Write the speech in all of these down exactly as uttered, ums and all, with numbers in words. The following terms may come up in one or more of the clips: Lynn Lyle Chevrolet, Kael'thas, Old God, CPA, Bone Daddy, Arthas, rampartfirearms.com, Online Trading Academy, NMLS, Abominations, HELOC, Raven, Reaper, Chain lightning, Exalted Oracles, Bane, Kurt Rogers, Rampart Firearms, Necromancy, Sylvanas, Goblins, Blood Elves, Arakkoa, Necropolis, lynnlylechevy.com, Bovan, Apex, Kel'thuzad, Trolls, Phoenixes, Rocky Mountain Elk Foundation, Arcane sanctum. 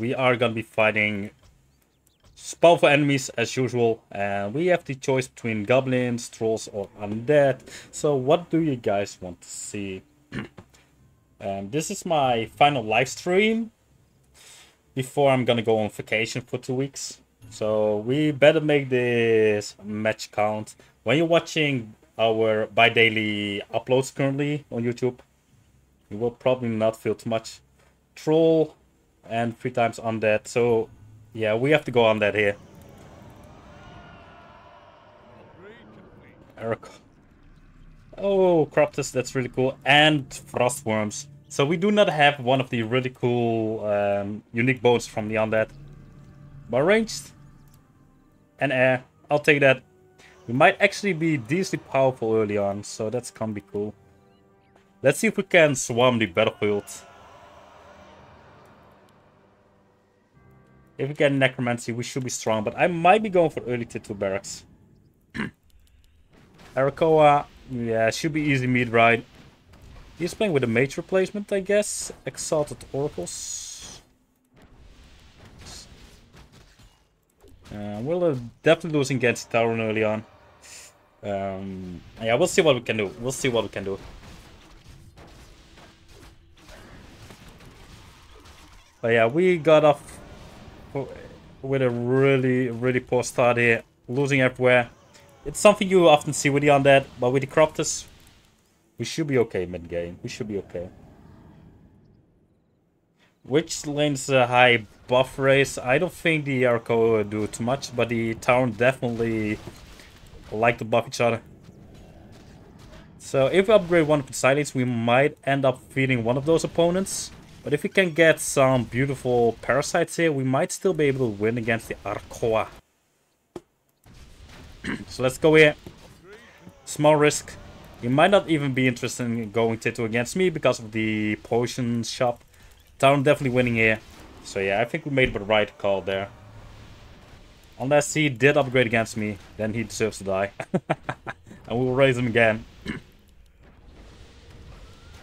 We are going to be fighting powerful enemies as usual. And we have the choice between goblins, trolls or undead. So what do you guys want to see? um, this is my final live stream before I'm going to go on vacation for two weeks. So we better make this match count. When you're watching our bi-daily uploads currently on YouTube, you will probably not feel too much. Troll and three times undead. So yeah, we have to go undead here. Arakkoa. Oh, Croptus, that's really cool. And Frost Worms. So we do not have one of the really cool um, unique bones from the undead. But ranged and air, I'll take that. We might actually be decently powerful early on, so that's gonna be cool. Let's see if we can swarm the battlefield. If we get Necromancy, we should be strong, but I might be going for early Tito Barracks. Arakkoa, yeah, should be easy meat, right? He's playing with a mage replacement, I guess. Exalted Oracles. Uh, we'll definitely lose against Tauren early on. Um, yeah, we'll see what we can do. We'll see what we can do. But yeah, we got off with a really, really poor start here. Losing everywhere. It's something you often see with the undead, but with the Corruptors, we should be okay mid-game. We should be okay. Which lane's a high buff race? I don't think the Arakkoa do too much, but the Tauren definitely like to buff each other. So if we upgrade one of the side lanes, we might end up feeding one of those opponents. But if we can get some beautiful parasites here, we might still be able to win against the Arakkoa. So let's go here. Small risk. You might not even be interested in going Tito against me because of the potion shop. Tauren definitely winning here. So yeah, I think we made the right call there. Unless he did upgrade against me, then he deserves to die. And we will raise him again.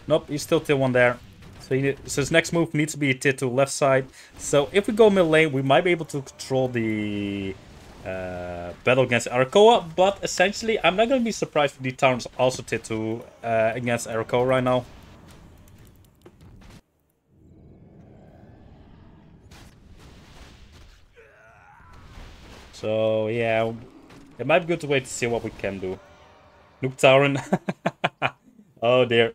Nope, he's still tier one there. So, he, so his next move needs to be tier two left side. So if we go mid lane, we might be able to control the uh, battle against Arakkoa. But essentially, I'm not going to be surprised if the Tauren's also tier two uh, against Arakkoa right now. So yeah, it might be good to wait to see what we can do. Nuke Tauren. Oh dear.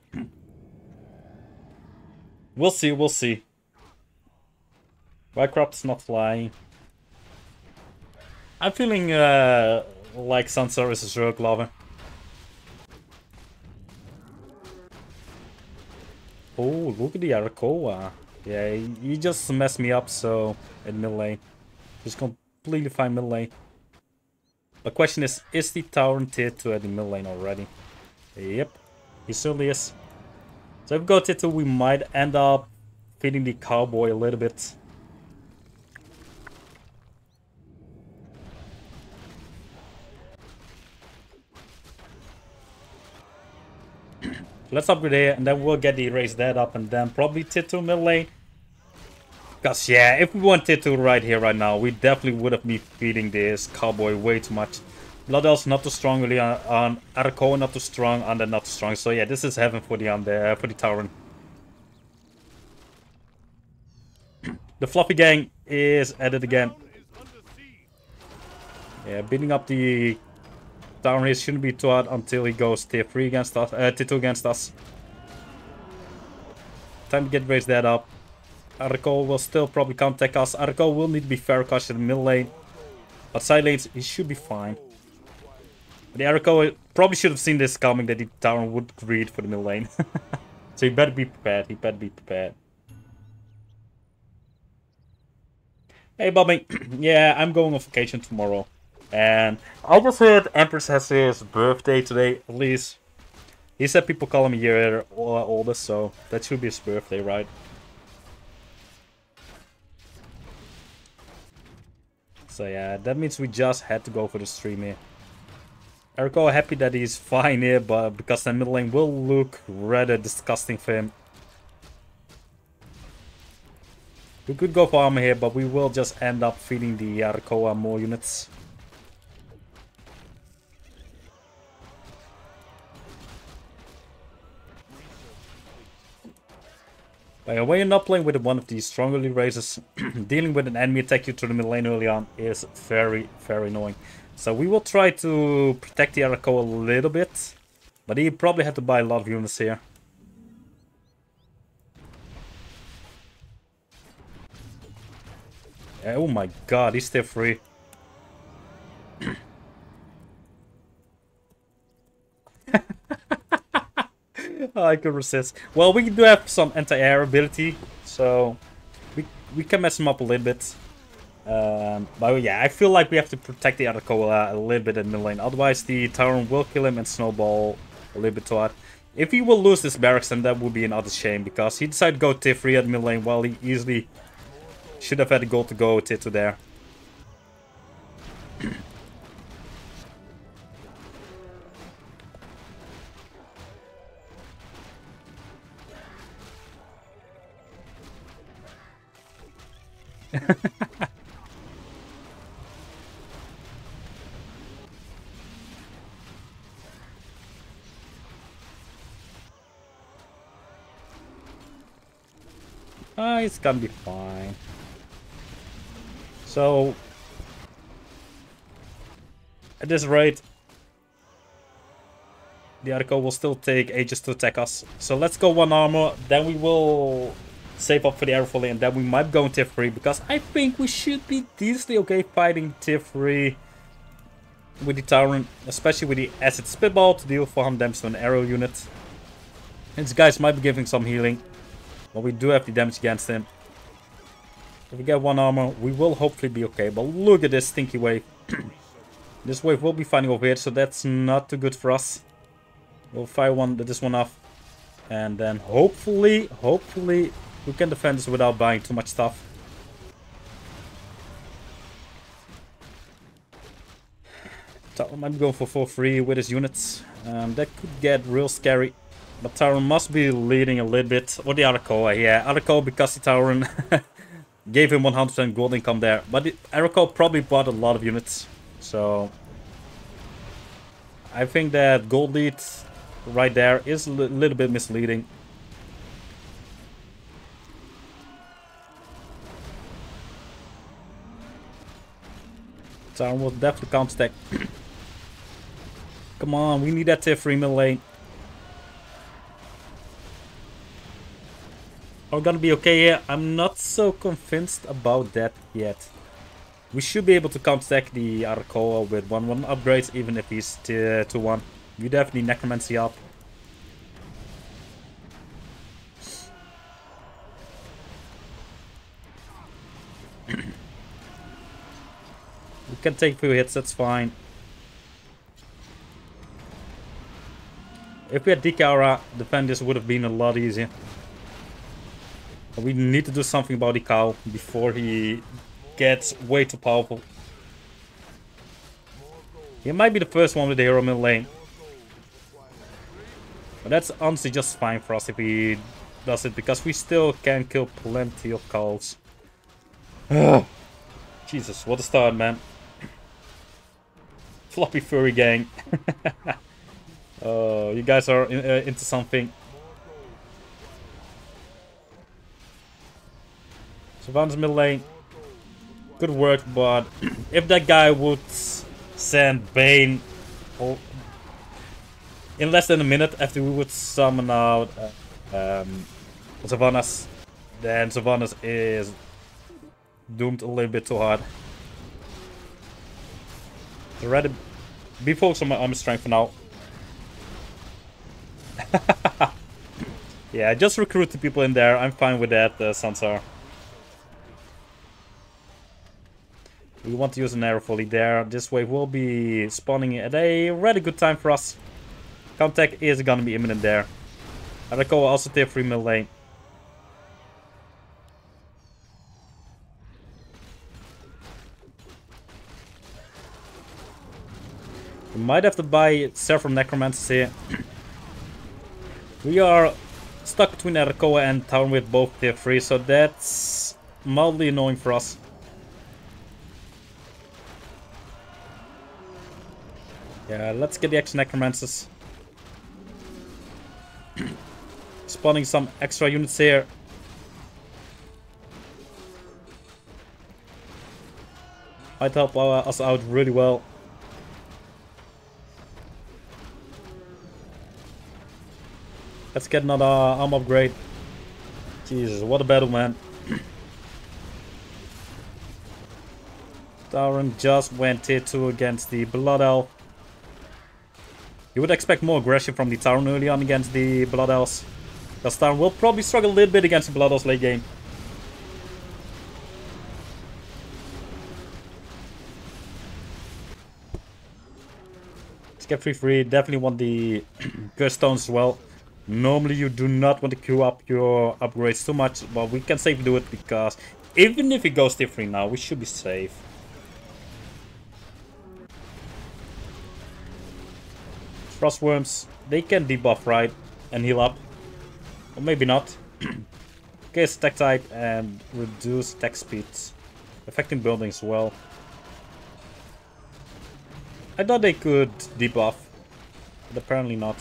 We'll see, we'll see. Whitecrop's not flying. I'm feeling uh, like Sansar is a jerk lover. Oh, look at the Arakkoa. Yeah, he just messed me up, so in mid lane. Just gonna completely fine mid lane. The question is, is the Tauren tier two at the mid lane already? Yep, he certainly is. So if we go tier two, we might end up feeding the cowboy a little bit. Let's upgrade here, and then we'll get the Raise Dead up, and then probably tier two mid lane. Because, yeah, if we wanted to right here, right now, we definitely would have been feeding this cowboy way too much. Blood Elves not too strong really on, on Arakkoa, not too strong, Undead not too strong. So, yeah, this is heaven for the Undead, uh, for the Tauren. The Fluffy Gang is at it again. Yeah, beating up the Tauren here shouldn't be too hard until he goes tier three against us, uh, tier two against us. Time to get Raise Dead up. Arakkoa will still probably can't tech us. Arakkoa will need to be fair cast in the middle lane. But side lanes, he should be fine. But the Arakkoa probably should have seen this coming, that the Tauren would greed for the middle lane. So he better be prepared. He better be prepared. Hey, Bobby. Yeah, I'm going on vacation tomorrow. And I just heard Empress has his birthday today, at least. He said people call him a year older, so that should be his birthday, right? So yeah, that means we just had to go for the stream here. Arakkoa happy that he's fine here, but because the middle lane will look rather disgusting for him. We could go for armor here, but we will just end up feeding the Arakkoa more units. By the way, you're not playing with one of the strongly races, dealing with an enemy attack you through the mid lane early on is very, very annoying. So we will try to protect the Arakkoa a little bit, but he probably had to buy a lot of units here. Oh my god, he's still free. Oh, I could resist. Well, we do have some anti-air ability, so we we can mess him up a little bit. Um, but yeah, I feel like we have to protect the Arakkoa a little bit in mid lane. Otherwise, the Tauren will kill him and snowball a little bit too hard. If he will lose this barracks, then that would be another shame, because he decided to go tier three at mid lane while he easily should have had a goal to go tier two there. Ah, it's gonna be fine. So at this rate, the Arakkoa will still take ages to attack us. So let's go one armor, then we will save up for the aerofoil, and then we might go in tier three, because I think we should be decently okay fighting tier three with the Tauren, especially with the acid spitball to deal four hundred damage to an arrow unit. These guys might be giving some healing, but we do have the damage against him. If we get one armor, we will hopefully be okay. But look at this stinky wave. This wave will be fighting over here, so that's not too good for us. We'll fire one, this one off, and then hopefully, hopefully we can defend this without buying too much stuff. Tauren might be going for four three with his units. Um, that could get real scary. But Tauren must be leading a little bit. Or the Arakkoa, yeah. Arakkoa, because the Tauren gave him one hundred percent gold income there. But the Arakkoa probably bought a lot of units. So I think that gold lead right there is a little bit misleading. Tauren will definitely counter-stack. Come on, we need that tier three middle lane. Are we gonna be okay here? I'm not so convinced about that yet. We should be able to counter-stack the Arakkoa with one one upgrades, even if he's tier two one. We definitely Necromancy up. Can take a few hits, that's fine. If we had D K aura, defend this would have been a lot easier. But we need to do something about the cow before he gets way too powerful. He might be the first one with the hero mid lane, but that's honestly just fine for us if he does it, because we still can kill plenty of cows. Jesus, what a start, man. Floppy furry gang. Oh, you guys are in, uh, into something. Sylvanas mid lane. Good work, but if that guy would send Bane oh, in less than a minute after we would summon out uh, um, Sylvanas, then Sylvanas is doomed a little bit too hard. Rather be focused on my armor strength for now. Yeah, just recruit the people in there. I'm fine with that, uh, Sansar. We want to use an arrow volley there. This wave will be spawning at a rather good time for us. Contact is gonna be imminent there. Arakkoa also tier three mid lane. We might have to buy several Necromancers here. We are stuck between Arakkoa and Tauren with both tier three, so that's mildly annoying for us. Yeah, let's get the extra necromancers. Spawning some extra units here. Might help our, us out really well. Let's get another arm upgrade. Jesus, what a battle, man. Tauren just went tier two against the Blood Elf. You would expect more aggression from the Tauren early on against the Blood Elves. Because Tauren will probably struggle a little bit against the Blood Elves late game. Let's get three three. Definitely want the Cursed Stones as well. Normally you do not want to queue up your upgrades too much, but we can safely do it because even if it goes tier three now, we should be safe. Frost Worms, they can debuff right and heal up, or maybe not. Okay, attack type and reduce attack speed, affecting buildings as well. I thought they could debuff, but apparently not.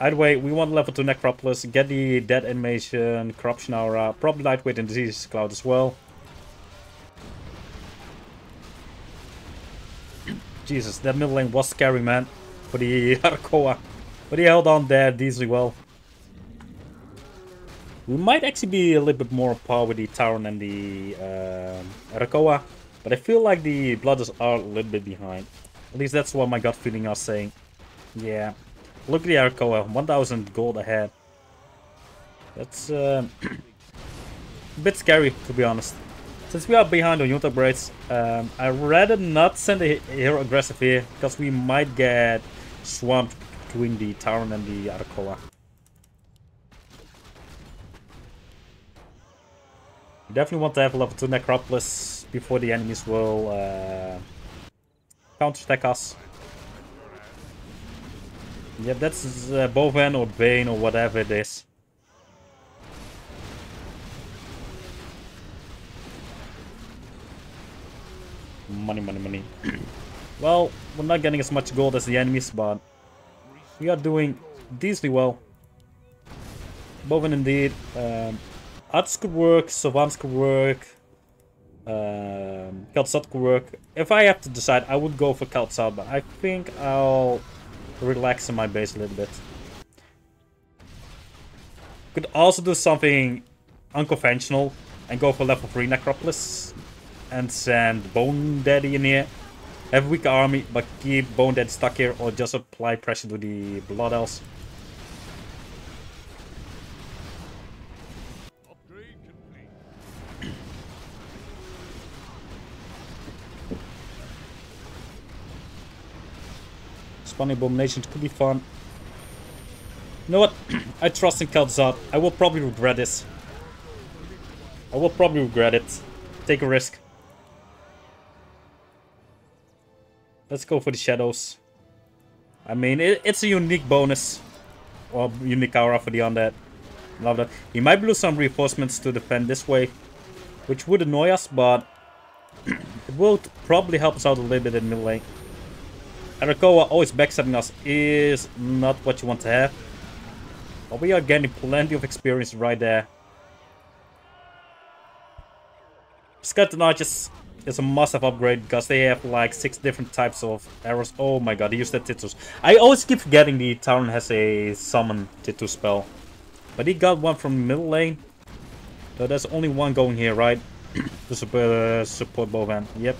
Either way, we want level two Necropolis, get the Dead Animation, Corruption aura, probably Lightweight and Disease Cloud as well. Jesus, that middle lane was scary, man, for the Arakkoa. But he held on there decently well. We might actually be a little bit more on par with the Tauren and the uh, Arakkoa, but I feel like the Blooders are a little bit behind. At least that's what my gut feeling are saying. Yeah. Look at the Arakkoa, one thousand gold ahead. That's uh, a bit scary, to be honest. Since we are behind on unit upgrades, um, I'd rather not send a hero aggressive here, because we might get swamped between the Tauren and the Arakkoa. You definitely want to have a level two Necropolis before the enemies will uh, counterattack us. Yeah, that's uh, Bovan or Bane or whatever it is. Money, money, money. Well, we're not getting as much gold as the enemies, but we are doing decently well. Bovan indeed. Um, Arthas could work, Sylvanas could work, um, Kel'thuzad could work. If I have to decide, I would go for Kel'thuzad, but I think I'll relax in my base a little bit. Could also do something unconventional and go for level three Necropolis and send Bone Daddy in here. Have a weak army, but keep Bone Daddy stuck here, or just apply pressure to the Blood Elves. Funny abominations could be fun. You know what? I trust in Kel'thuzad. I will probably regret this. I will probably regret it. Take a risk. Let's go for the shadows. I mean, it, it's a unique bonus. Or unique aura for the undead. Love that. He might lose some reinforcements to defend this way, which would annoy us, but it will probably help us out a little bit in the middle lane. Arakkoa always backstabbing us is not what you want to have. But we are getting plenty of experience right there. Skeleton Archers is a massive upgrade because they have like six different types of arrows. Oh my god, they used that Tito. I always keep forgetting the Tauren has a summon Tito spell. But he got one from the middle lane. So there's only one going here, right? to support, uh, support Bovan. Yep.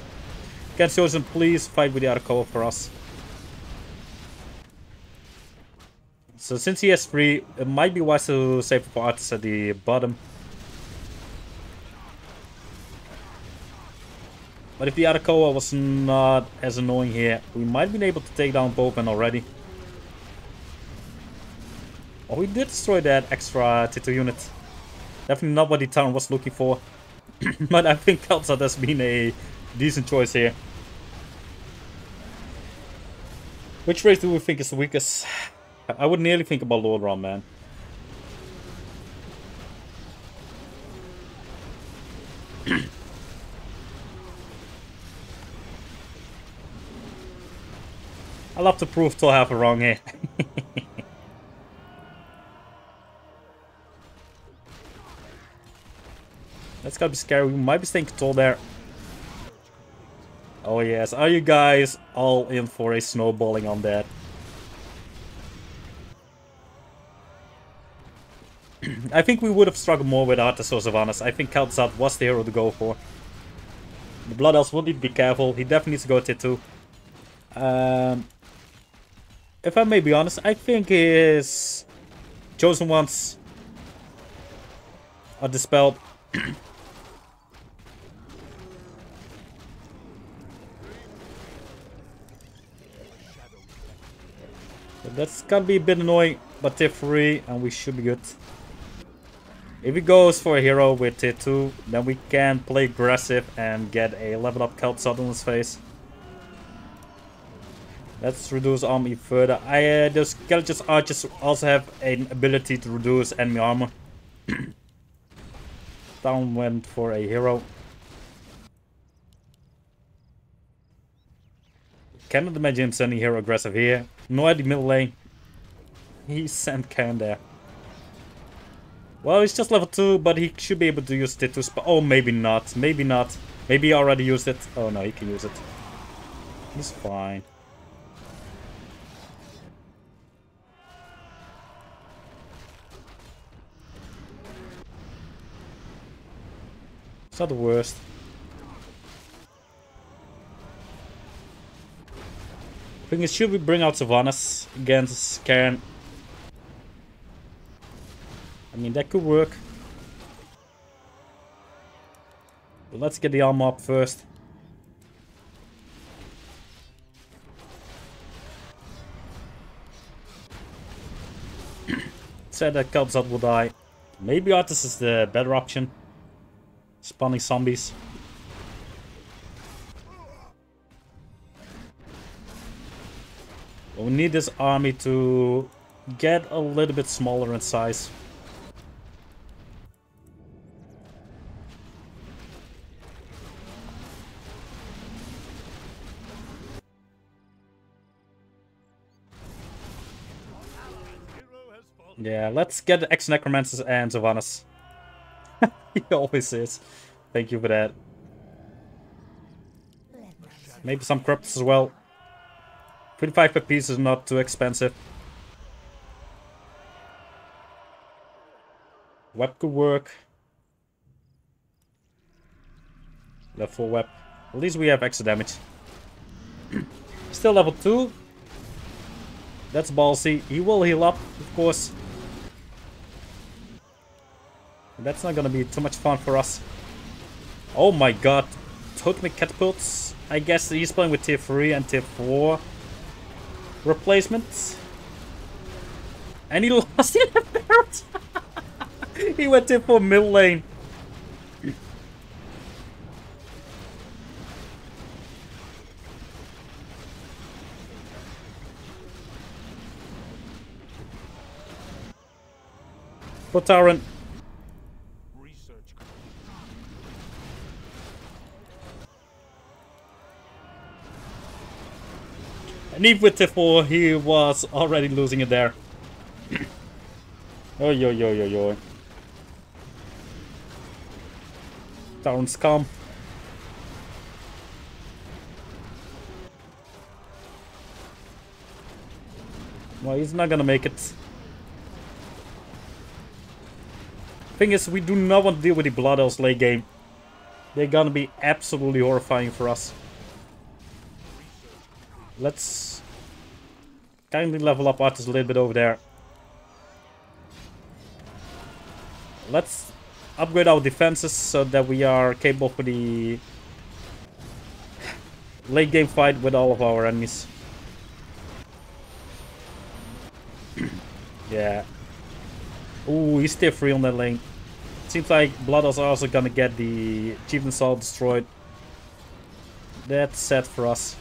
Cairne, please fight with the Arakkoa for us. So since he has three, it might be wise to save for Arthas at the bottom. But if the Arakkoa was not as annoying here, we might have been able to take down Bovan already. Oh, we did destroy that extra Tito unit. Definitely not what the Tauren was looking for. But I think Kel'thuzad has been a decent choice here. Which race do we think is the weakest? I would nearly think about Lordran, man. I'll have to prove Tohafa wrong here. That's gotta be scary. We might be staying tall there. Oh yes, are you guys all in for a snowballing on that? I think we would have struggled more with Arthas or Sylvanas. I think Kel'thuzad was the hero to go for. The Blood Elves will need to be careful. He definitely needs to go with Tito. Um, if I may be honest, I think his chosen ones are dispelled. That's gonna be a bit annoying, but tier three and we should be good. If he goes for a hero with tier two, then we can play aggressive and get a level up Kel'thuzad on his face. Let's reduce armor even further. I, uh, those Kel'thuzad archers also have an ability to reduce enemy armor. Down went for a hero. Cannot imagine him sending hero aggressive here. No idea middle lane. He sent Cairne there. Well, he's just level two, but he should be able to use Titus. But oh, maybe not. Maybe not. Maybe he already used it. Oh no, he can use it. He's fine. It's not the worst. Thing is, should we bring out Sylvanas against Cairne? I mean, that could work. But let's get the armor up first. Said that Kel'thuzad will die. Maybe Arthas is the better option. Spawning zombies. But we need this army to get a little bit smaller in size. Yeah, let's get the ex-necromancers and Sylvanas. He always is. Thank you for that. Maybe some Corruptors as well. twenty-five per piece is not too expensive. Web could work. Level four web. At least we have extra damage. Still level two. That's ballsy. He will heal up, of course. That's not gonna be too much fun for us. Oh my god. Totemic catapults. I guess he's playing with tier three and tier four replacements. And he lost in the parrot. He went tier four middle lane. For Tauren. And even with Tifor, he was already losing it there. Oh, yo, yo, yo, yo. Tauren's calm. Well, he's not gonna make it. Thing is, we do not want to deal with the Blood Elves late game. They're gonna be absolutely horrifying for us. Let's kindly level up Arthas a little bit over there. Let's upgrade our defenses so that we are capable for the late game fight with all of our enemies. Yeah. Ooh, he's still free on that lane. Seems like Blood Elves are also gonna get the achievement all destroyed. That's sad for us.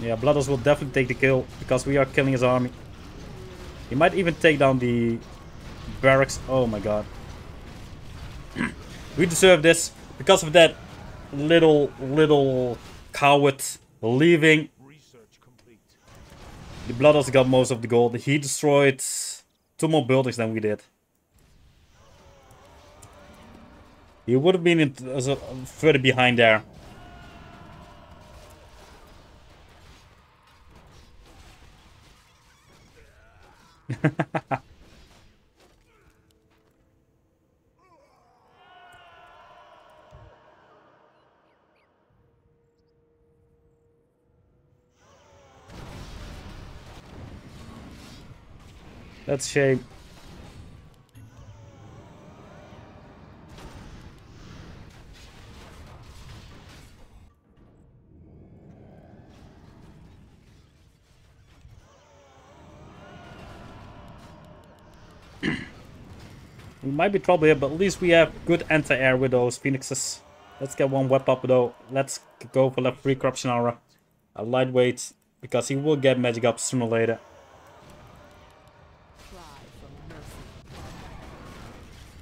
Yeah, Blood Elves will definitely take the kill because we are killing his army. He might even take down the Barracks. Oh my god. We deserve this because of that little, little coward leaving. The Blood Elves got most of the gold. He destroyed two more buildings than we did. He would have been in uh, further behind there. That's a shame. We might be trouble here, but at least we have good anti-air with those phoenixes. Let's get one web up though. Let's go for that free corruption aura. A lightweight, because he will get magic up sooner or later.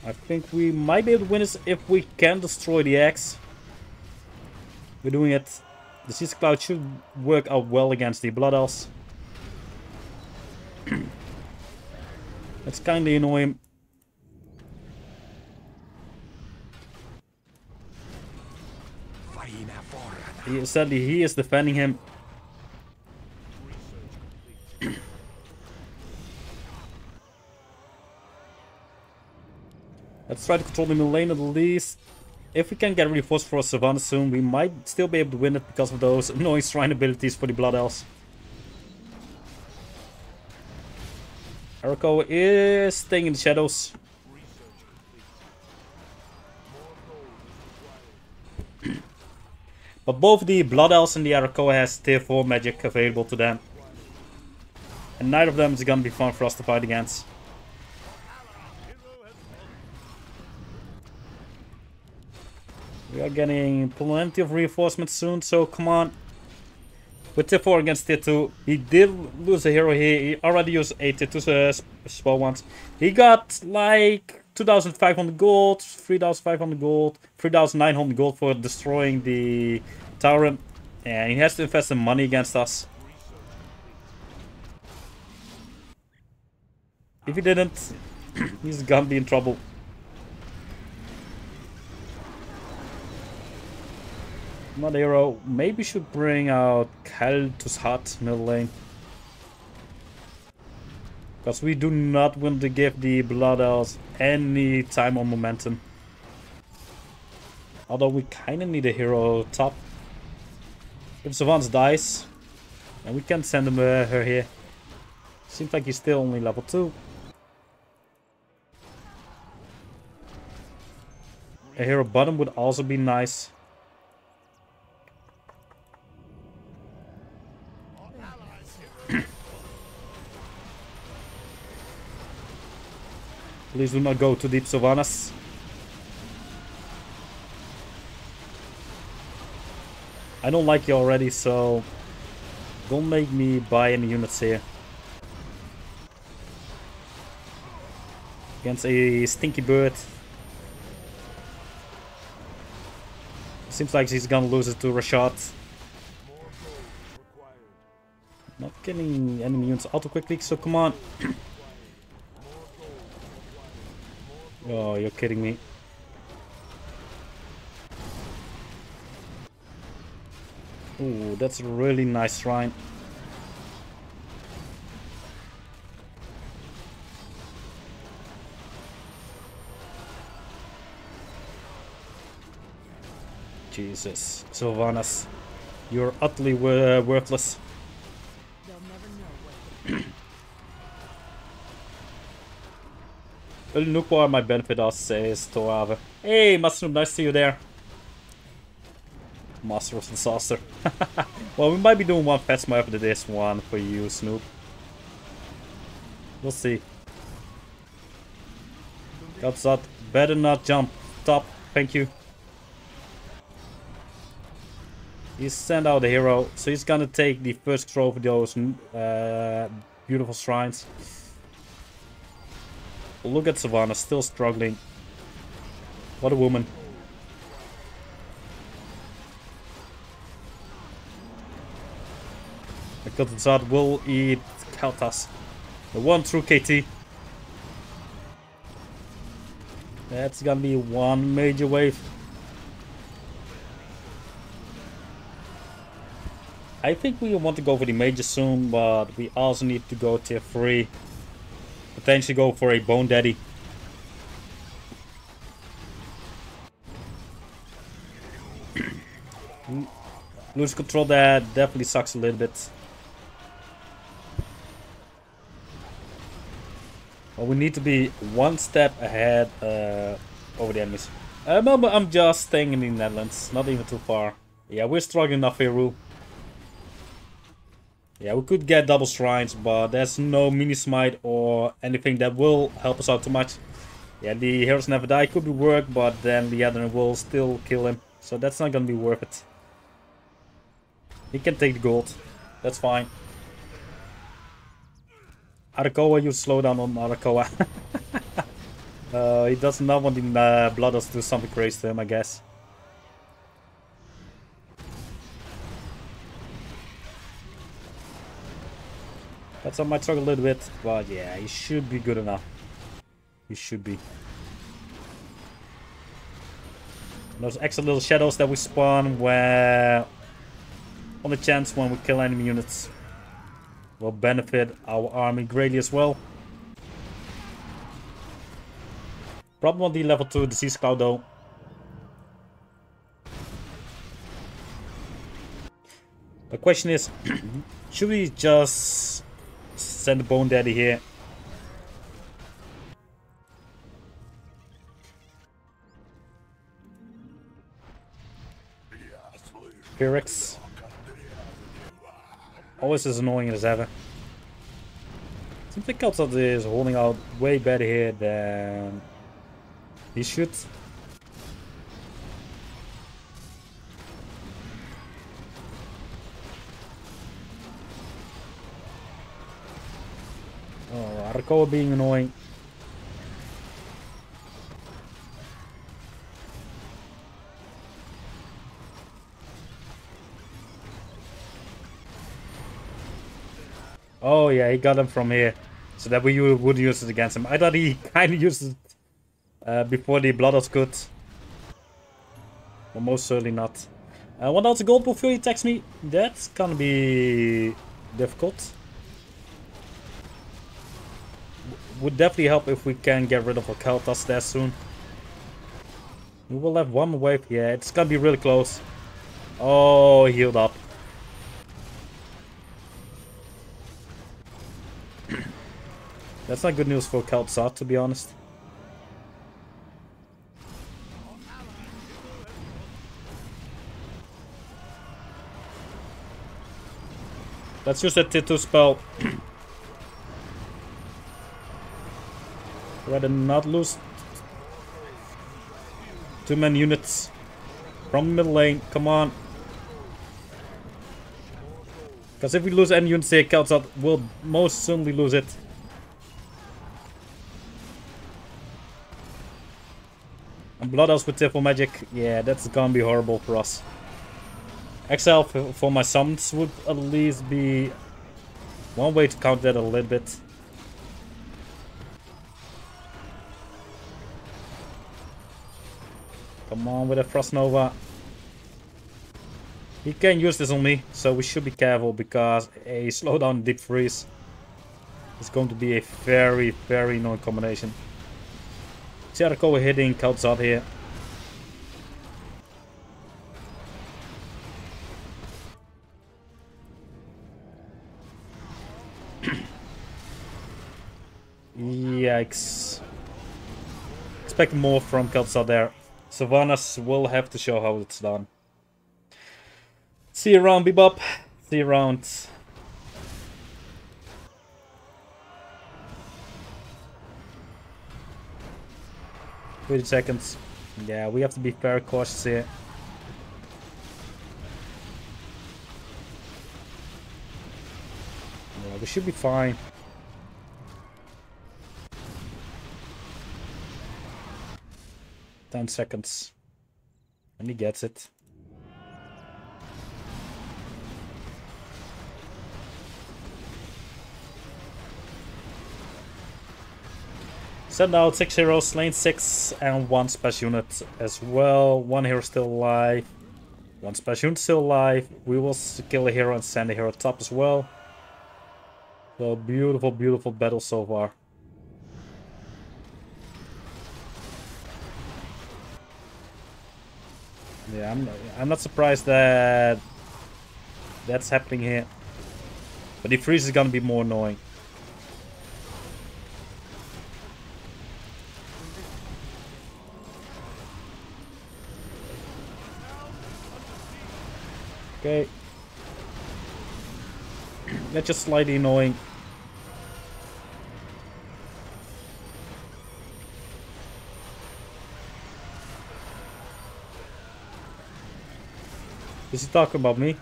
I think we might be able to win this if we can destroy the axe. We're doing it. The Disease Cloud should work out well against the Blood Elves. That's kinda annoying. He, sadly, he is defending him. Let's try to control the middle lane at least. If we can get reinforced for Sylvanas soon, we might still be able to win it because of those annoying shrine abilities for the Blood Elves. Arakkoa is staying in the shadows. But both the Blood Elves and the Arakkoa has tier four magic available to them. And neither of them is gonna be fun for us to fight against. We are getting plenty of reinforcements soon, so come on. With tier four against tier two, he did lose a hero here. He already used a tier two uh, spell once. He got like two thousand five hundred gold, three thousand five hundred gold, three thousand nine hundred gold for destroying the Tauren. And he has to invest some money against us. If he didn't, he's gonna be in trouble. Not hero. Maybe should bring out Kel'thuzad middle lane, because we do not want to give the Blood Elves any time or momentum. Although we kind of need a hero top. If Sylvanas dies, and we can send him uh, her here. Seems like he's still only level two. A hero bottom would also be nice. Please do not go too deep, Sylvanas. I don't like you already, so don't make me buy any units here. Against a stinky bird. Seems like he's gonna lose it to Rashad. Not getting any units auto quickly, so come on. Oh, you're kidding me. Ooh, that's a really nice shrine. Jesus, Sylvanas, you're utterly uh, worthless. Early nuke war might benefit us, says Toave. Hey, Master Noob, nice to see you there. Master of Disaster. Well, we might be doing one fast map after this one for you, Snoop. We'll see. Kel'thuzad, better not jump. Top, thank you. He sent out a hero, so he's gonna take the first control for those uh, beautiful shrines. Look at Sylvanas, still struggling. What a woman. The Kel'thuzad will eat Kael'thas. The one true K T. That's gonna be one major wave. I think we want to go for the major soon, but we also need to go tier three. Potentially go for a Bone Daddy. Lose control there, definitely sucks a little bit. But we need to be one step ahead uh, over the enemies. Uh, no, but I'm just staying in the Netherlands, not even too far. Yeah, we're struggling enough here, Roo. Yeah, we could get double shrines, but there's no mini smite or anything that will help us out too much. Yeah, the heroes never die could be work, but then the other will still kill him. So that's not gonna be worth it. He can take the gold. That's fine. Arakkoa, you slow down on Arakkoa. uh, he does not want the uh, Blooders to do something crazy to him, I guess. That's on my truck a little bit, but yeah, he should be good enough. He should be. And those extra little shadows that we spawn where on the chance when we kill enemy units will benefit our army greatly as well. Problem on the level two Disease Cloud though. The question is, should we just send the Bone Daddy here? Pyrex. Always as annoying as ever. Seems like Kel'thuzad is holding out way better here than he should. Arakkoa being annoying. Oh yeah, he got him from here, so that we would use it against him. I thought he kind of used it uh, before the Blooders could. Well, most certainly not. Uh, one out of gold before he attacks me. That's gonna be difficult. Would definitely help if we can get rid of a Kael'thas there soon. We will have one wave. Yeah, it's gonna be really close. Oh, he healed up. That's not good news for Kel'thuzad, to be honest. Let's use that Tito spell. Rather not lose too many units from middle lane. Come on, because if we lose any units here, Kel'thuzad will most certainly lose it. And Blood Elves with Tiffle Magic, yeah, that's gonna be horrible for us. Exile for my summons would at least be one way to count that a little bit. Come on with a Frost Nova. He can use this on me, so we should be careful because a slowdown deep freeze is going to be a very, very annoying combination. Arakkoa hitting Kel'thuzad here. Yikes. Expect more from Kel'thuzad there. Sylvanas will have to show how it's done. See you around, Bebop. See you around. thirty seconds. Yeah, we have to be very cautious here. Yeah, we should be fine. ten seconds. And he gets it. Send out six heroes, slain six, and one special unit as well. One hero still alive. One special unit still alive. We will kill a hero and send a hero top as well. So beautiful, beautiful battle so far. Yeah, I'm, I'm not surprised that that's happening here. But the freeze is gonna be more annoying. Okay. That's just slightly annoying. Is he talking about me?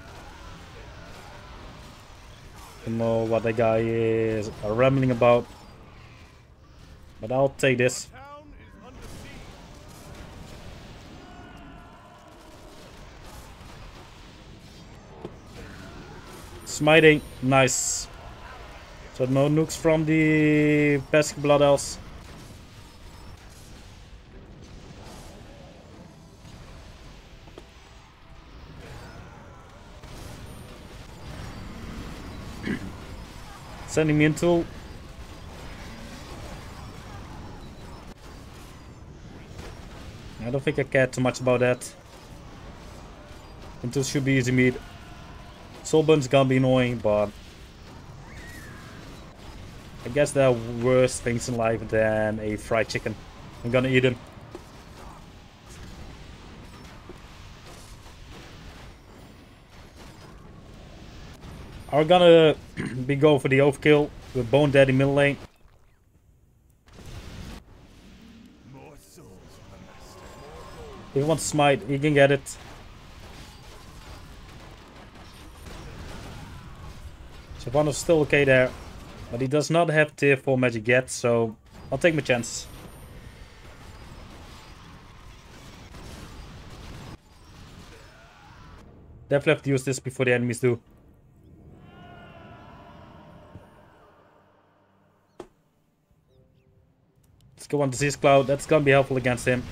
I don't know what that guy is rambling about. But I'll take this. Smiting, nice. So no nukes from the pesky Blood Elves. Sending me into. I don't think I care too much about that. Into should be easy meat. Soulburn's gonna be annoying, but I guess there are worse things in life than a fried chicken. I'm gonna eat him. I'm gonna be going for the overkill with Bone Daddy middle lane. If he wants smite, he can get it. Sylvanas is still okay there, but he does not have tier four magic yet, so I'll take my chance. Definitely have to use this before the enemies do. Let's go on Disease Cloud, that's gonna be helpful against him.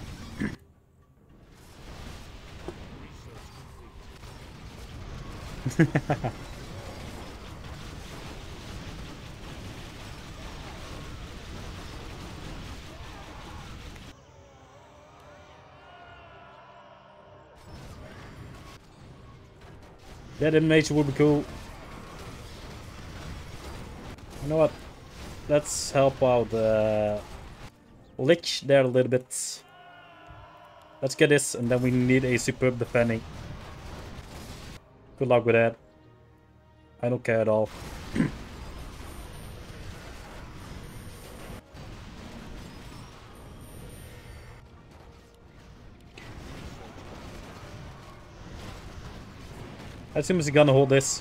That animation would be cool. You know what? Let's help out the uh, Lich there a little bit. Let's get this, and then we need a superb defending. Good luck with that. I don't care at all. I assume he's gonna hold this.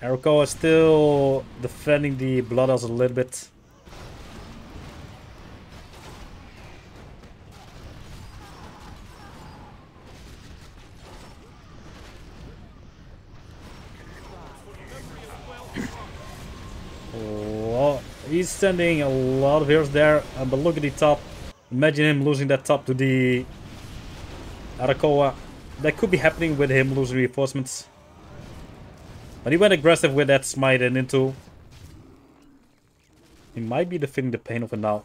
Arakkoa is still defending the Blood Elves a little bit. Oh, he's sending a lot of heroes there, but look at the top. Imagine him losing that top to the Arakkoa. That could be happening with him losing reinforcements. But he went aggressive with that smite and into. He might be defeating the pain of it now.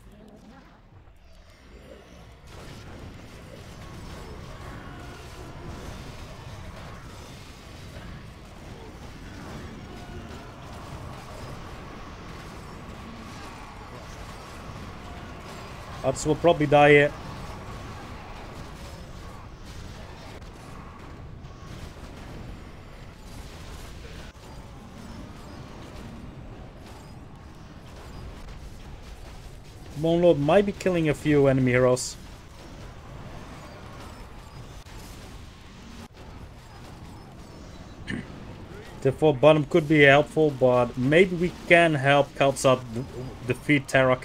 Arthas will probably die here. Bone Lord might be killing a few enemy heroes. Therefore, bottom could be helpful, but maybe we can help Kel'thuzad defeat Tarak.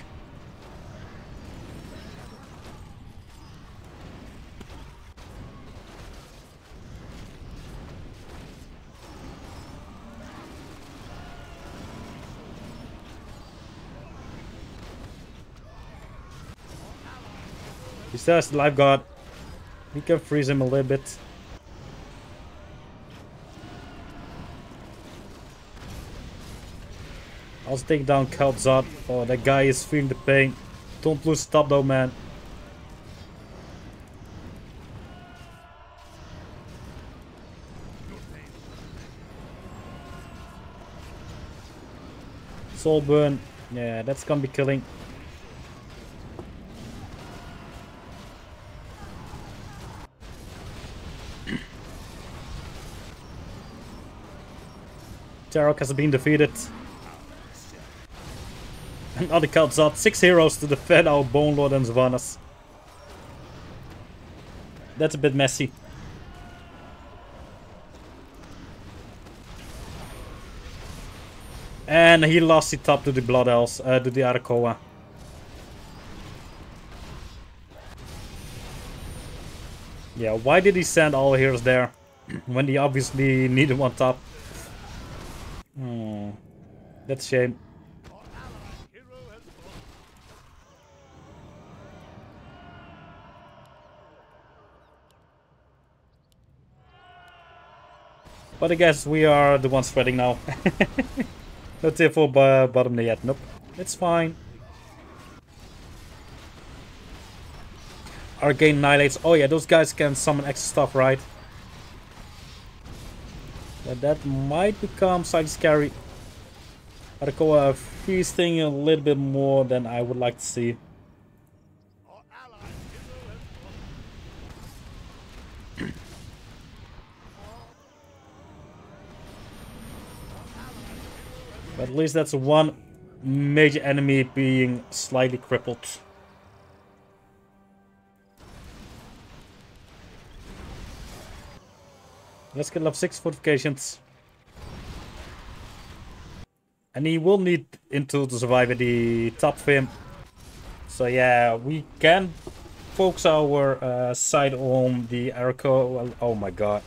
He still has the lifeguard. We can freeze him a little bit. I'll take down Kel'thuzad. Oh, that guy is feeling the pain. Don't lose the top though, man. Soul burn. Yeah, that's gonna be killing. Tarak has been defeated. Another Kel'thuzad, six heroes to defend our Bone Lord and Sylvanas. That's a bit messy. And he lost the top to the Blood Elves, uh, to the Arakkoa. Yeah, why did he send all heroes there when he obviously needed one top? Hmm, that's a shame. But I guess we are the ones spreading now. Not here for uh, bottom there yet. Nope. It's fine. Arcane Annihilates. Oh yeah, those guys can summon extra stuff, right? But that might become slightly scary. Arakkoa feasting a little bit more than I would like to see. But at least that's one major enemy being slightly crippled. Let's get level six fortifications. And he will need Intool to survive at the top of him. So yeah, we can focus our uh, side on the Arakkoa. Oh my god.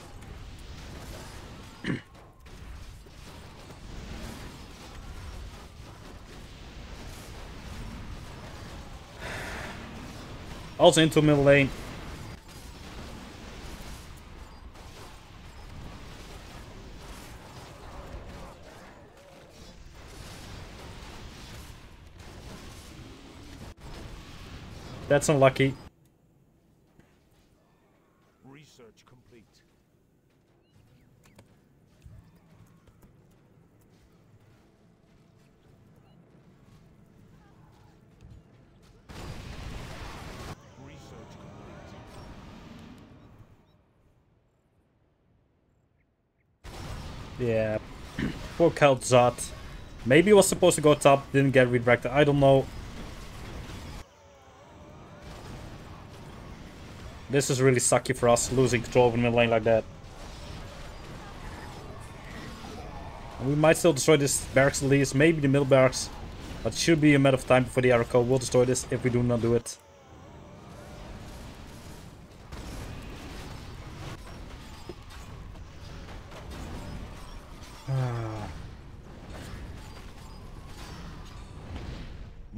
Also into middle lane. That's unlucky. Research complete. Yeah, poor Kel'thuzad. Maybe he was supposed to go top, didn't get redirected, I don't know. This is really sucky for us, losing control over the mid lane like that. And we might still destroy this barracks at least, maybe the middle barracks. But it should be a matter of time before the Arakkoa will destroy this if we do not do it.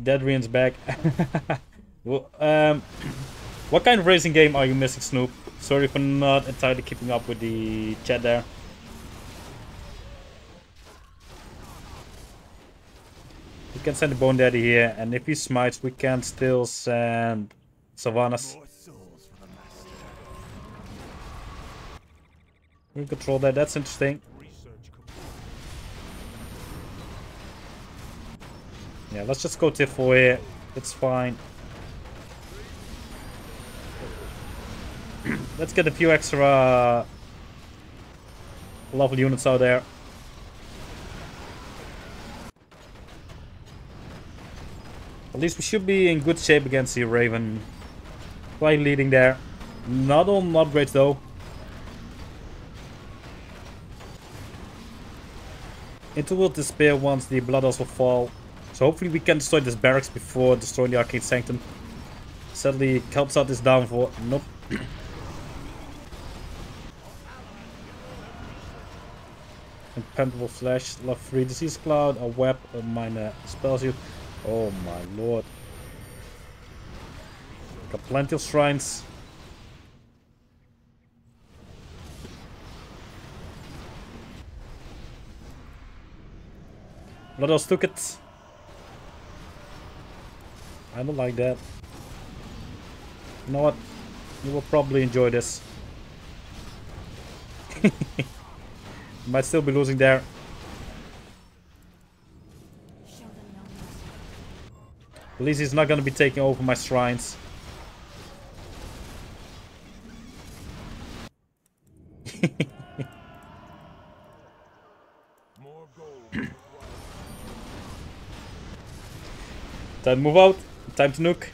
Deadrian's back. Well, um, what kind of racing game are you missing, Snoop? Sorry for not entirely keeping up with the chat there. We can send the Bone Daddy here, and if he smites, we can still send Sylvanas. We control that. That's interesting. Yeah, let's just go tier four here. It's fine. Let's get a few extra level units out there. At least we should be in good shape against the Raven. Quite leading there. Not on upgrades though. It will disappear once the blood also fall. So hopefully we can destroy this barracks before destroying the Arcane Sanctum. Sadly, Kel'thuzad is down for... Nope. Impenetrable Flash, Love three, Disease Cloud, a web, a minor spell shield. Oh my lord. Got plenty of shrines. Blood Elves took it. I don't like that. You know what? You will probably enjoy this. Might still be losing there. At least he's not going to be taking over my shrines. Time to move out. Time to nuke.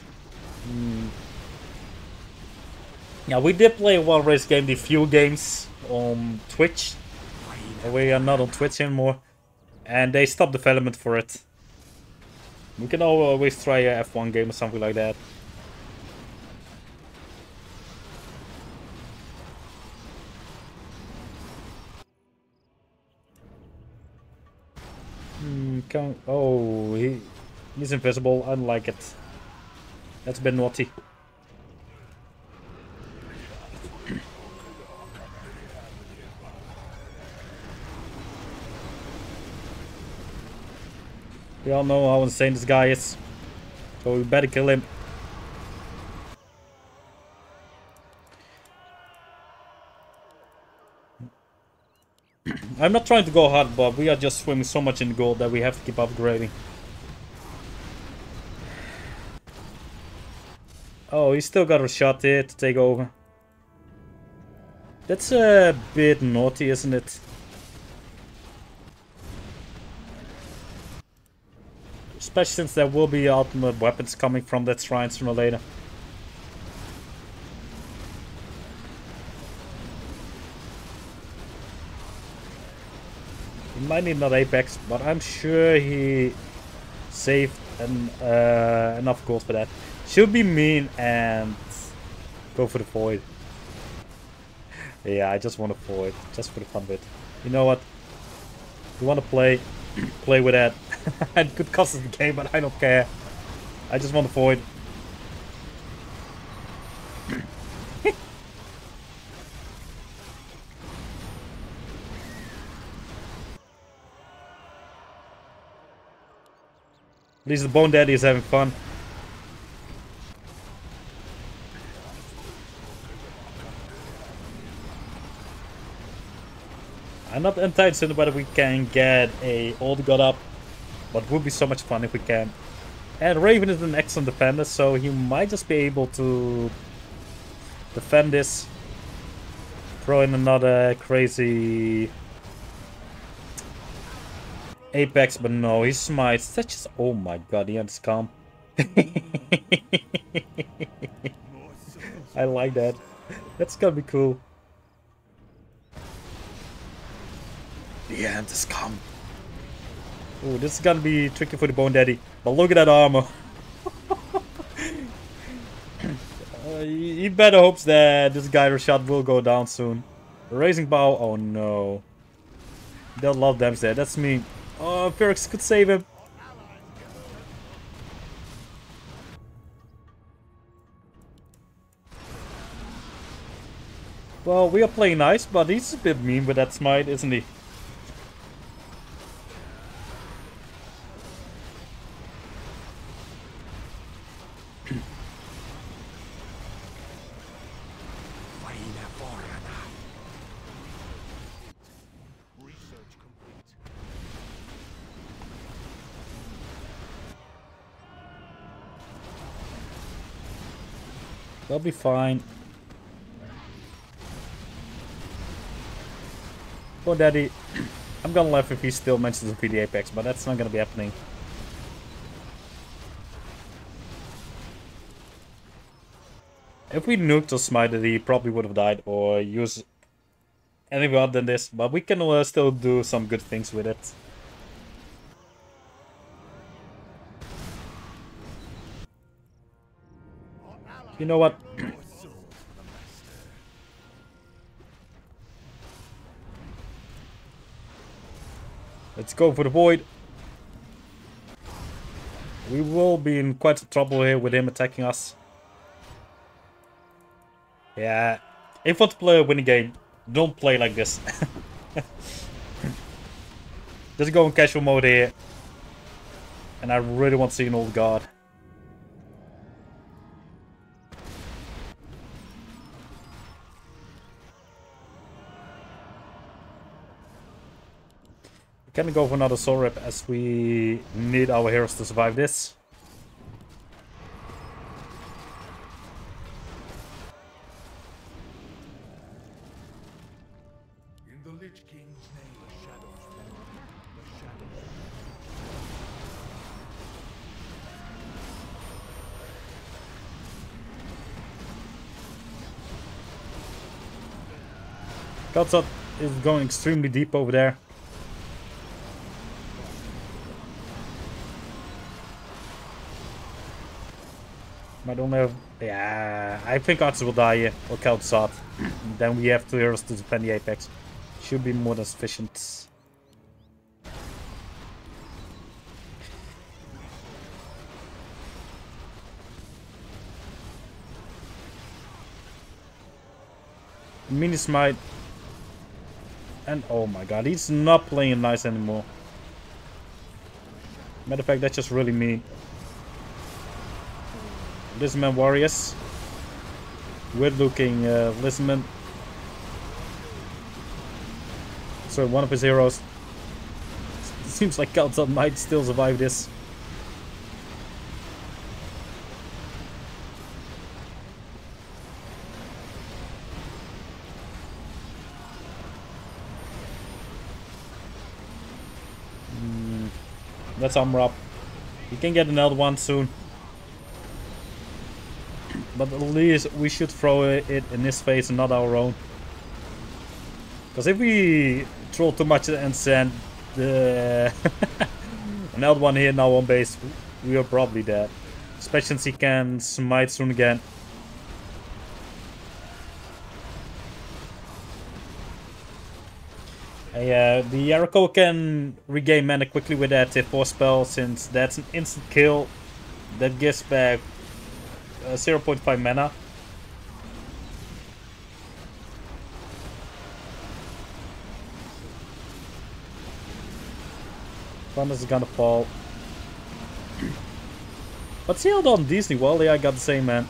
Mm. Yeah, we did play one race game, the few games on Twitch. We are not on Twitch anymore. And they stopped development for it. We can always try a F one game or something like that. Hmm, can... Oh, he... He's invisible, I don't like it. That's a bit naughty. We all know how insane this guy is. So we better kill him. I'm not trying to go hard, but we are just swimming so much in gold that we have to keep upgrading. Oh, he still got a shot here to take over. That's a bit naughty, isn't it? Especially since there will be ultimate weapons coming from that shrine sooner or later. He might need another Apex, but I'm sure he saved an, uh, enough gold for that. Should be mean and go for the void. Yeah, I just want a void, just for the fun bit. You know what? You want to play, play with that. It could cost us the game, but I don't care. I just want a void. At least the Bone Daddy is having fun. I'm not enticed whether we can get a Old God up, but it would be so much fun if we can. And Raven is an excellent defender, so he might just be able to defend this. Throw in another crazy Apex, but no, he smites. That's just... Oh my god, he is calm. I like that. That's gonna be cool. The end has come. Oh, this is gonna be tricky for the Bone Daddy. But look at that armor. uh, he better hopes that this guy Rashad will go down soon. Raising bow. Oh no. There's a lot of damage there. That's me. Oh, Ferrex could save him. Well, we are playing nice, but he's a bit mean with that smite, isn't he? They'll be fine. Oh, Daddy. I'm gonna laugh if he still mentions the Apex, but that's not gonna be happening. If we nuked or smited, he probably would have died or used anything other than this, but we can uh, still do some good things with it. You know what? Let's go for the Void. We will be in quite trouble here with him attacking us. Yeah. If you want to play a winning game, don't play like this. Just go in casual mode here. And I really want to see an Old God. Can we go for another soul rip as we need our heroes to survive this? In the Lich King's name, the shadows the shadows. Kel'thuzad is going extremely deep over there. I don't know. Yeah, I think Arthas will die here, or Kel'thuzad. Then we have two heroes to defend the Apex. Should be more than sufficient. Mini Smite. And oh my god, he's not playing nice anymore. Matter of fact, that's just really mean. Lisman warriors, weird looking uh, Lisman. So one of his heroes. It seems like Kel'thuzad might still survive this. Mm, let's armor up. He can get another one soon. But at least we should throw it in his face and not our own. Because if we troll too much and send the an L one here now on base, we are probably dead. Especially since he can smite soon again. And yeah, the Arakkoa can regain mana quickly with that tier four spell, since that's an instant kill that gives back Uh, zero point five mana. Thunder is gonna fall. But she held on Disney. Well, yeah, I got the same, man.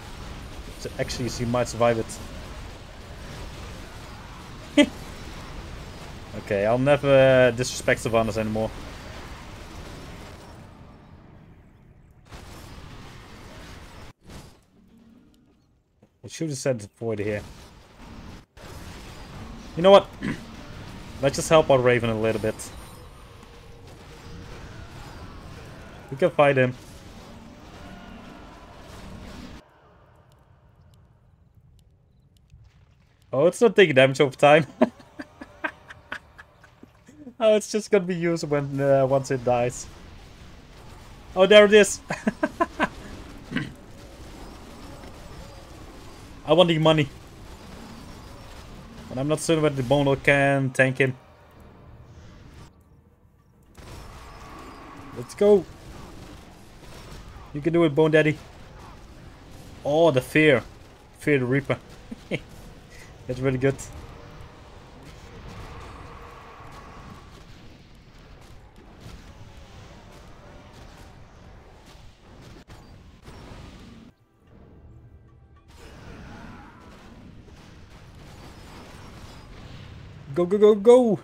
So actually, she might survive it. Okay, I'll never disrespect Sylvanas anymore. Should have sent Void here. You know what? Let's just help out Raven a little bit. We can fight him. Oh, it's not taking damage over time. Oh, it's just gonna be used when uh, once it dies. Oh, there it is. I want the money. But I'm not certain whether the Bone Lord can tank him. Let's go. You can do it, Bone Daddy. Oh, the fear. Fear the Reaper. That's really good. Go, go, go, go!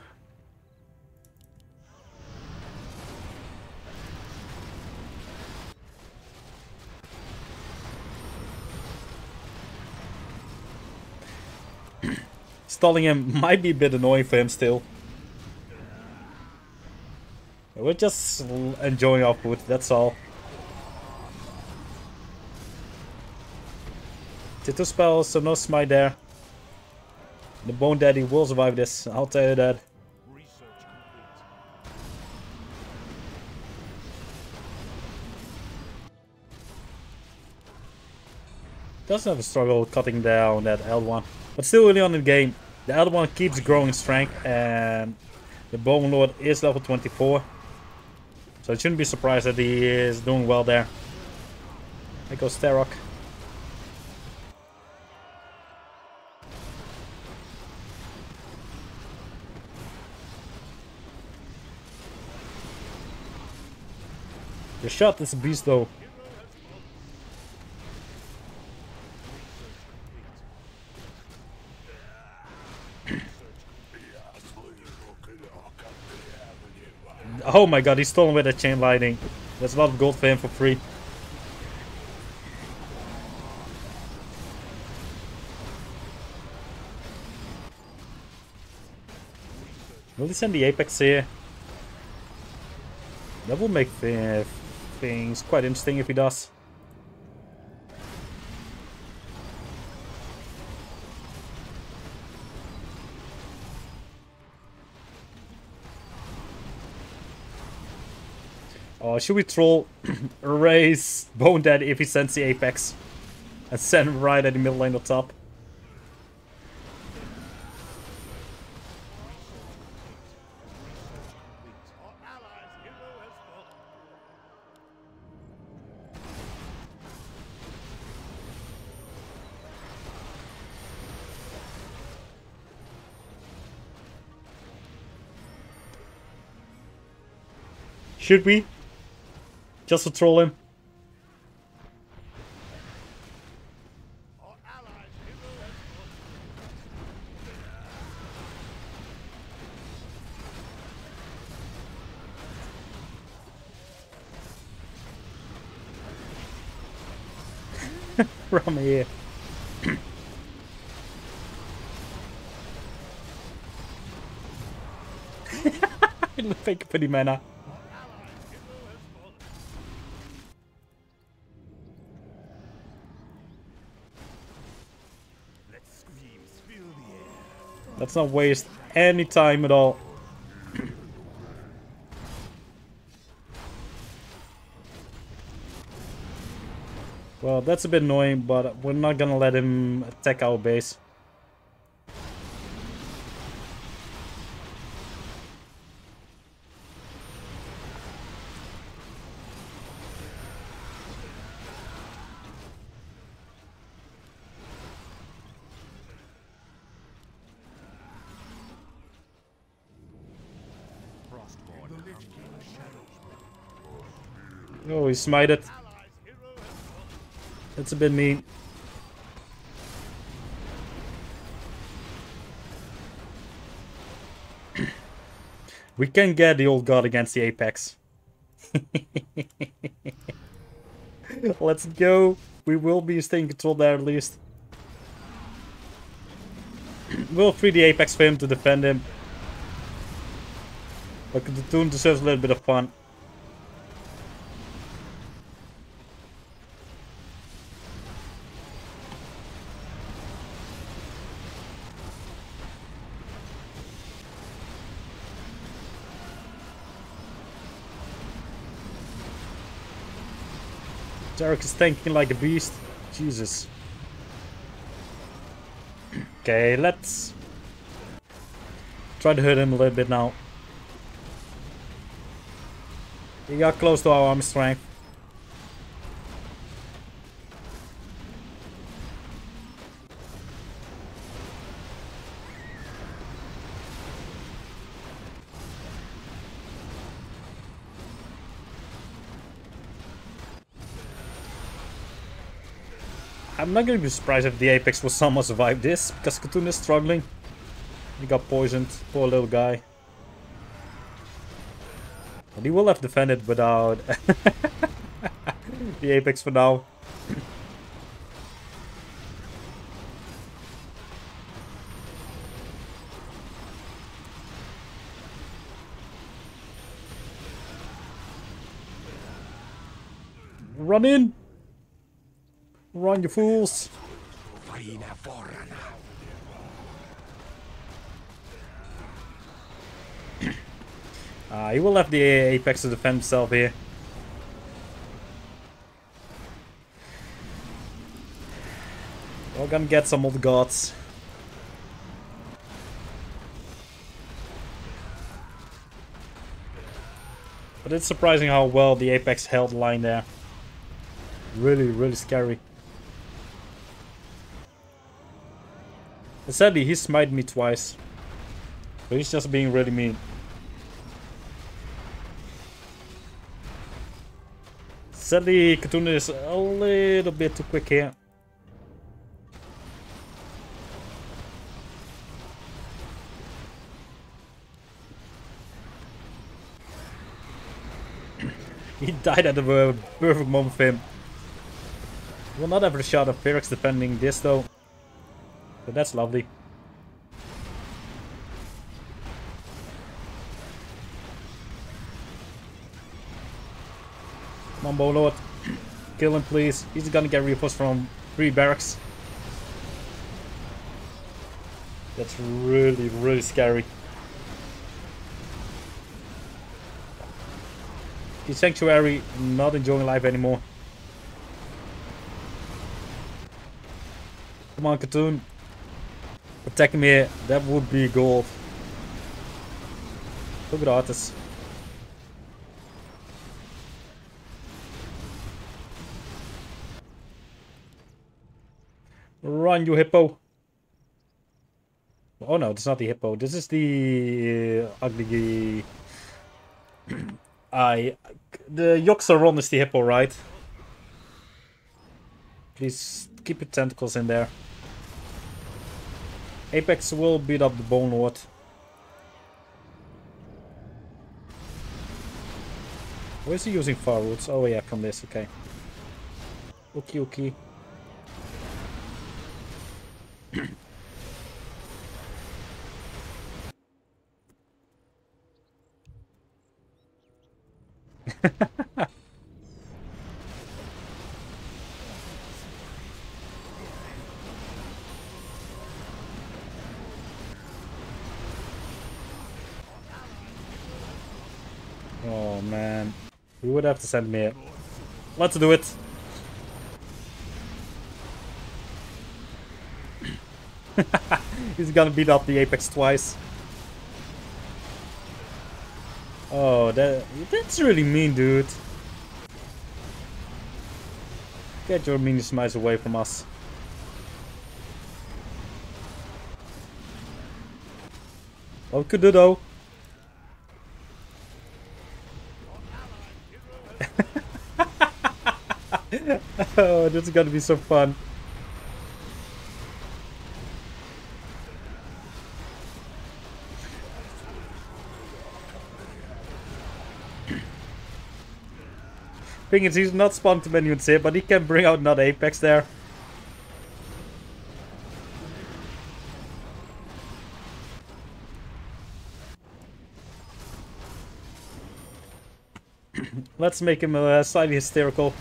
Stalling him might be a bit annoying for him still. We're just enjoying our food, that's all. Tito spells, so no smite there. The Bone Daddy will survive this, I'll tell you that. Does have a struggle cutting down that Elder One, but still really on the game. The Elder One keeps growing strength, and the Bone Lord is level twenty-four, so it shouldn't be surprised that he is doing well there. There goes Tarok. The shot is a beast though. Oh my god, he's stolen with that chain lightning. That's a lot of gold for him for free. Will he send the Apex here? That will make the things quite interesting if he does. Oh, should we troll Raise Bone Daddy if he sends the Apex and send him right at the middle lane on top? Should we? Just to troll him. From here. In the fake pretty manner. Let's not waste any time at all. Well, that's a bit annoying, but we're not gonna let him attack our base. Oh, he smited. That's a bit mean. We can get the Old God against the Apex. Let's go. We will be staying controlled there at least. We'll free the Apex for him to defend him. But the tune deserves a little bit of fun. Tarek is tanking like a beast. Jesus. Okay, let's try to hurt him a little bit now. He got close to our arm strength. I'm not going to be surprised if the Apex will somehow survive this, because Katun is struggling. He got poisoned, poor little guy. And he will have defended without the Apex for now. Run in! Run, you fools! Uh, he will have the Apex to defend himself here. We're gonna get some old gods. But it's surprising how well the Apex held line there. Really, really scary. And sadly, he smited me twice. But he's just being really mean. Sadly, Katuna is a little bit too quick here. He died at the uh, perfect moment for him. Will not have a shot of Ferox defending this though. But that's lovely. Come on, Bolord. Kill him, please. He's gonna get reinforced from three barracks. That's really, really scary. The Sanctuary not enjoying life anymore. Come on, Katoon. Protect him here. That would be gold. Look at Arthas. Run, you hippo. Oh no, it's not the hippo. This is the uh, ugly... I the Yoxaron is the hippo, right? Please keep your tentacles in there. Apex will beat up the Bone Lord. Where is he using far roots? Oh yeah, from this, okay. Okay, okay. Oh man, we would have to send me here. Let's do it. He's gonna beat up the Apex twice. Oh, that, that's really mean, dude. Get your mean smites away from us. What we could do though. Oh, this is gonna be so fun. Thing is, he's not spawned to minions here, but he can bring out another Apex there. Let's make him uh, slightly hysterical.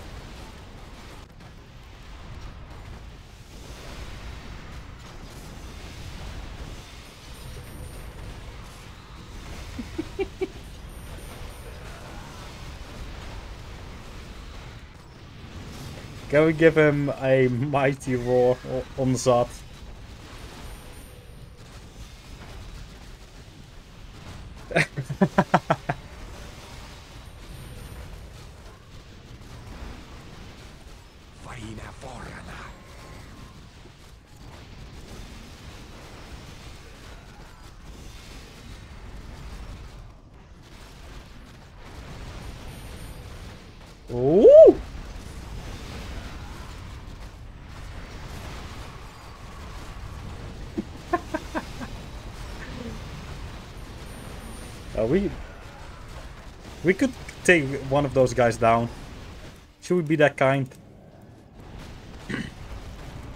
Can we give him a mighty roar on Zod? Ooh! Uh, we we could take one of those guys down. Should we be that kind?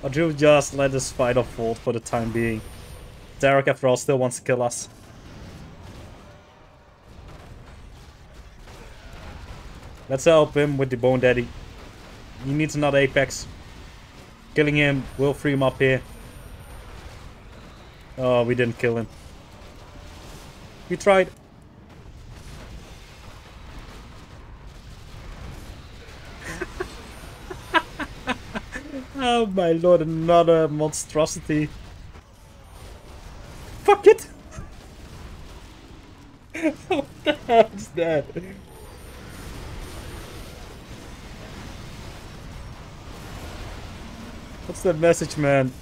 Or do we just let this fight unfold for the time being? Derek, after all, still wants to kill us. Let's help him with the Bone Daddy. He needs another Apex. Killing him will free him up here. Oh, we didn't kill him. We tried. Oh my lord, another monstrosity. Fuck it! What the hell is that? What's that message, man?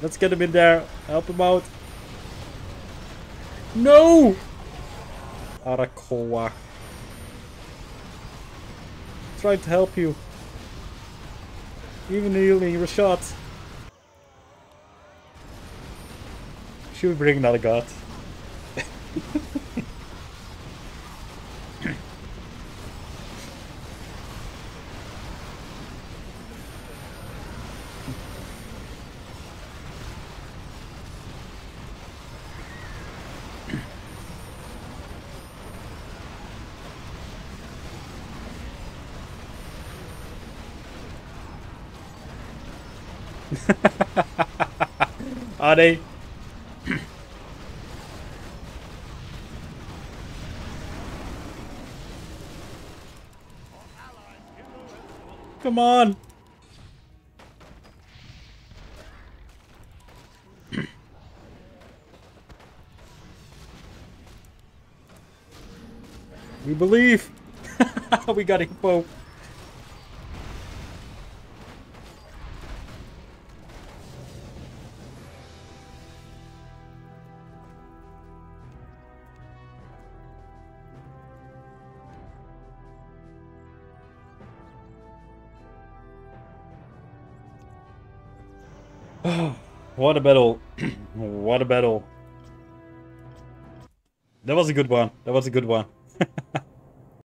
Let's get him in there. Help him out. No! Arakkoa. Trying to help you. Even healing your shot. Should we bring another god? Are they? Come on. We believe. We got Hippo. What a battle. What a battle. That was a good one. That was a good one.